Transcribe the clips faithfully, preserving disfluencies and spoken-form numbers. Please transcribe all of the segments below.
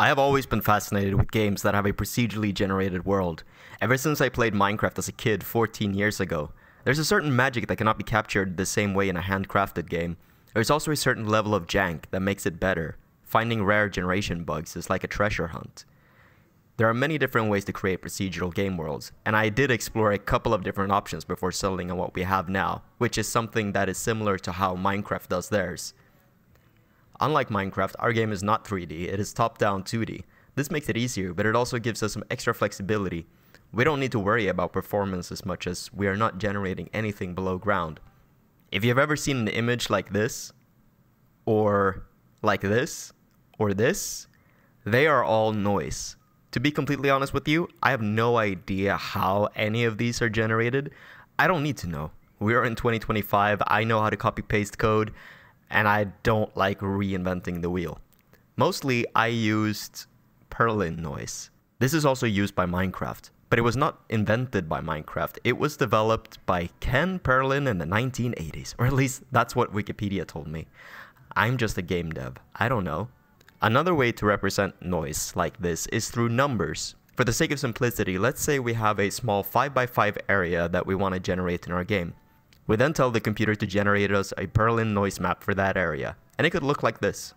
I have always been fascinated with games that have a procedurally generated world. Ever since I played Minecraft as a kid fourteen years ago, there's a certain magic that cannot be captured the same way in a handcrafted game. There's also a certain level of jank that makes it better. Finding rare generation bugs is like a treasure hunt. There are many different ways to create procedural game worlds, and I did explore a couple of different options before settling on what we have now, which is something that is similar to how Minecraft does theirs. Unlike Minecraft, our game is not three D, it is top-down two D. This makes it easier, but it also gives us some extra flexibility. We don't need to worry about performance as much as we are not generating anything below ground. If you've ever seen an image like this, or like this, or this, they are all noise. To be completely honest with you, I have no idea how any of these are generated. I don't need to know. We are in twenty twenty-five, I know how to copy-paste code, and I don't like reinventing the wheel. Mostly, I used Perlin noise. This is also used by Minecraft, but it was not invented by Minecraft. It was developed by Ken Perlin in the nineteen eighties, or at least that's what Wikipedia told me. I'm just a game dev, I don't know. Another way to represent noise like this is through numbers. For the sake of simplicity, let's say we have a small five by five area that we want to generate in our game. We then tell the computer to generate us a Perlin noise map for that area, and it could look like this.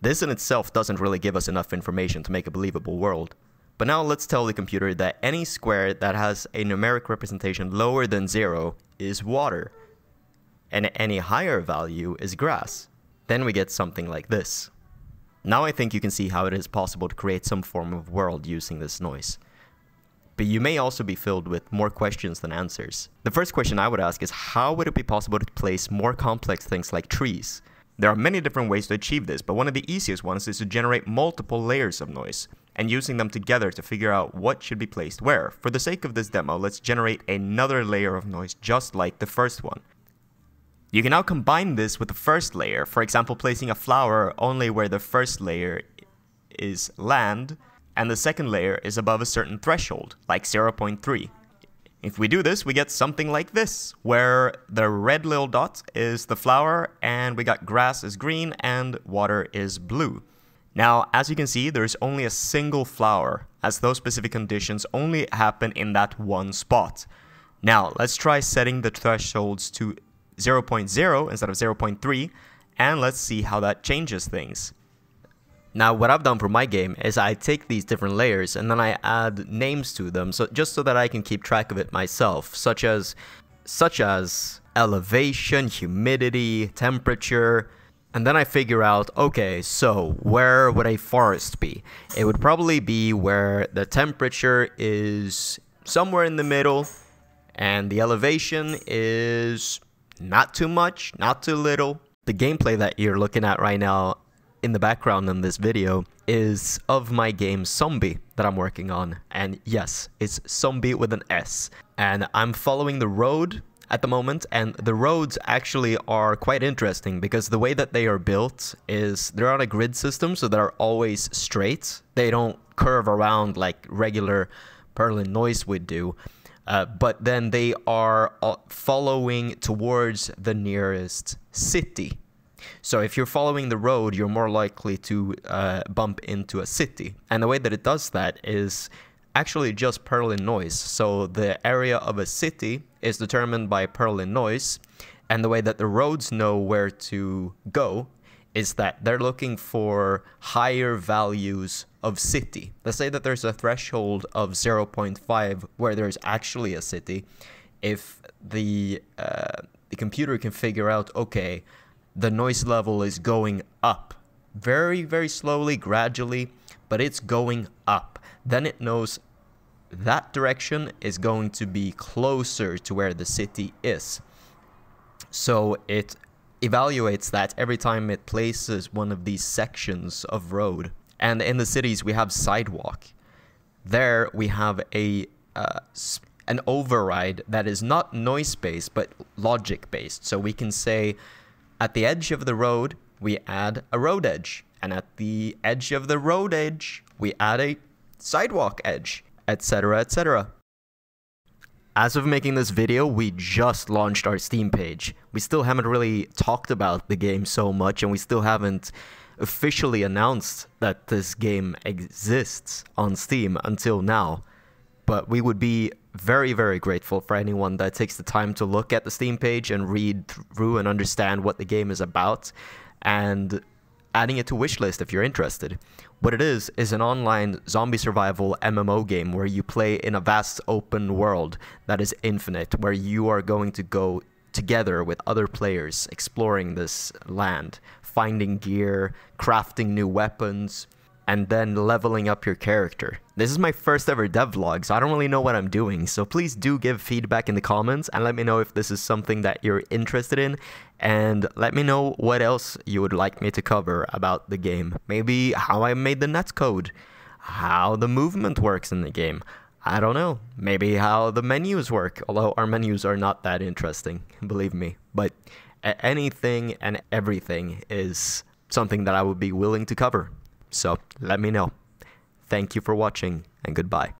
This in itself doesn't really give us enough information to make a believable world. But now let's tell the computer that any square that has a numeric representation lower than zero is water, and any higher value is grass. Then we get something like this. Now I think you can see how it is possible to create some form of world using this noise. But you may also be filled with more questions than answers. The first question I would ask is, how would it be possible to place more complex things like trees? There are many different ways to achieve this, but one of the easiest ones is to generate multiple layers of noise, and using them together to figure out what should be placed where. For the sake of this demo, let's generate another layer of noise just like the first one. You can now combine this with the first layer, for example placing a flower only where the first layer is land, and the second layer is above a certain threshold, like zero point three. If we do this, we get something like this, where the red little dot is the flower, and we got grass is green, and water is blue. Now, as you can see, there is only a single flower, as those specific conditions only happen in that one spot. Now, let's try setting the thresholds to zero point zero instead of zero point three, and let's see how that changes things. Now, what I've done for my game is I take these different layers and then I add names to them, so just so that I can keep track of it myself, such as such as elevation, humidity, temperature, and then I figure out, okay, so where would a forest be? It would probably be where the temperature is somewhere in the middle and the elevation is not too much, not too little. The gameplay that you're looking at right now in the background in this video is of my game Zombie that I'm working on, and yes, it's Zombie with an S. And I'm following the road at the moment, and the roads actually are quite interesting because the way that they are built is they're on a grid system, so they're always straight. They don't curve around like regular Perlin noise would do, uh, but then they are following towards the nearest city. So if you're following the road, you're more likely to uh, bump into a city. And the way that it does that is actually just Perlin noise. So the area of a city is determined by Perlin noise. And the way that the roads know where to go is that they're looking for higher values of city. Let's say that there's a threshold of zero point five where there's actually a city. If the, uh, the computer can figure out, okay, the noise level is going up, very, very slowly, gradually, but it's going up. Then it knows that direction is going to be closer to where the city is. So it evaluates that every time it places one of these sections of road. And in the cities, we have sidewalk. There we have a uh, an override that is not noise-based, but logic-based. So we can say, at the edge of the road, we add a road edge. And at the edge of the road edge, we add a sidewalk edge, et cetera, et cetera. As of making this video, we just launched our Steam page. We still haven't really talked about the game so much, and we still haven't officially announced that this game exists on Steam until now. But we would be very, very grateful for anyone that takes the time to look at the Steam page and read through and understand what the game is about, and adding it to wishlist if you're interested. What it is is an online zombie survival M M O game where you play in a vast open world that is infinite, where you are going to go together with other players exploring this land, finding gear, crafting new weapons, and then leveling up your character. This is my first ever devlog, so I don't really know what I'm doing, so please do give feedback in the comments and let me know if this is something that you're interested in, and let me know what else you would like me to cover about the game. Maybe how I made the netcode, how the movement works in the game, I don't know, maybe how the menus work, although our menus are not that interesting, believe me, but anything and everything is something that I would be willing to cover. So let me know. Thank you for watching, and goodbye.